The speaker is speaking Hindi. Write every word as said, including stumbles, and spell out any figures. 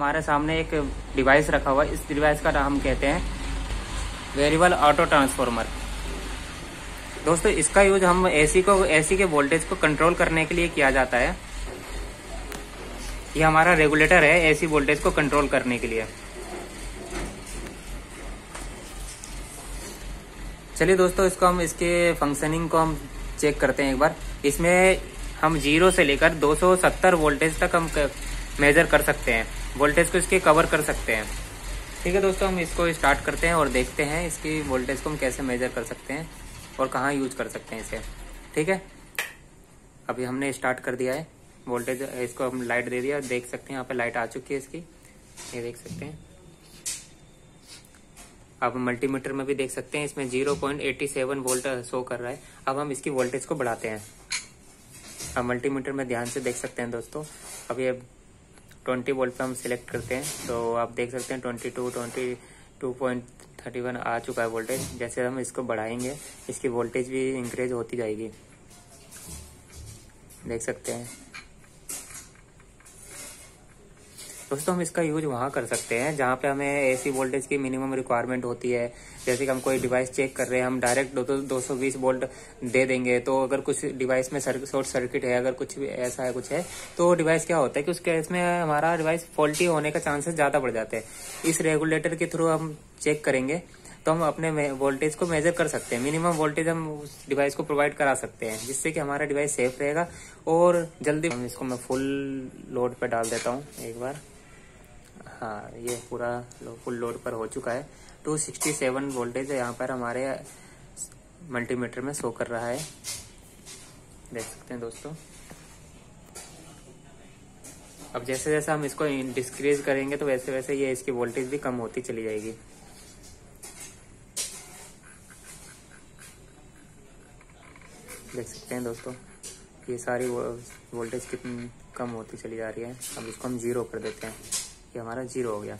हमारे सामने एक डिवाइस रखा हुआ है, इस डिवाइस का हम कहते हैं वेरिएबल ऑटो ट्रांसफार्मर। दोस्तों इसका यूज हम एसी को एसी के वोल्टेज को कंट्रोल करने के लिए किया जाता है। ये हमारा रेगुलेटर है एसी वोल्टेज को कंट्रोल करने के लिए। चलिए दोस्तों इसको हम इसके फंक्शनिंग को हम चेक करते हैं एक बार। इसमें हम जीरो से लेकर दो सौ सत्तर वोल्टेज तक हम मेजर कर सकते हैं, वोल्टेज को इसके कवर कर सकते हैं। ठीक है दोस्तों, हम इसको स्टार्ट करते हैं और देखते हैं इसकी वोल्टेज को हम कैसे मेजर कर सकते हैं और कहाँ यूज कर सकते हैं इसे। ठीक है, अभी हमने स्टार्ट कर दिया है वोल्टेज, इसको हम लाइट दे दिया, देख सकते हैं यहाँ पे लाइट आ चुकी है इसकी, ये देख सकते हैं। अब मल्टीमीटर में भी देख सकते हैं इसमें zero point eight seven volt show कर रहा है। अब हम इसकी वोल्टेज को बढ़ाते हैं। अब मल्टीमीटर में ध्यान से देख सकते हैं दोस्तों, अब ये ट्वेंटी वोल्ट पे हम सिलेक्ट करते हैं तो आप देख सकते हैं twenty two twenty two point thirty one आ चुका है वोल्टेज। जैसे हम इसको बढ़ाएंगे इसकी वोल्टेज भी इंक्रीज होती जाएगी, देख सकते हैं दोस्तों। हम इसका यूज वहाँ कर सकते हैं जहाँ पे हमें एसी वोल्टेज की मिनिमम रिक्वायरमेंट होती है। जैसे कि हम कोई डिवाइस चेक कर रहे हैं, हम डायरेक्ट दो सौ बीस वोल्ट दे देंगे तो अगर कुछ डिवाइस में शॉर्ट सर्किट है, अगर कुछ भी ऐसा है कुछ है तो डिवाइस क्या होता है कि उसके इसमें हमारा डिवाइस फॉल्टी होने का चांसेस ज़्यादा बढ़ जाते हैं। इस रेगुलेटर के थ्रू हम चेक करेंगे तो हम अपने वोल्टेज को मेजर कर सकते हैं, मिनिमम वोल्टेज हम उस डिवाइस को प्रोवाइड करा सकते हैं, जिससे कि हमारा डिवाइस सेफ रहेगा और जल्दी। हम इसको मैं फुल लोड पर डाल देता हूँ एक बार। हाँ, ये पूरा फुल लोड पर हो चुका है। दो सौ सरसठ वोल्टेज यहाँ पर हमारे मल्टीमीटर में शो कर रहा है, देख सकते हैं दोस्तों। अब जैसे जैसे हम इसको डिस्क्रीज करेंगे तो वैसे वैसे ये इसकी वोल्टेज भी कम होती चली जाएगी। देख सकते हैं दोस्तों ये सारी वोल्टेज कितनी कम होती चली जा रही है। अब इसको हम जीरो कर देते हैं, ये हमारा जीरो हो गया।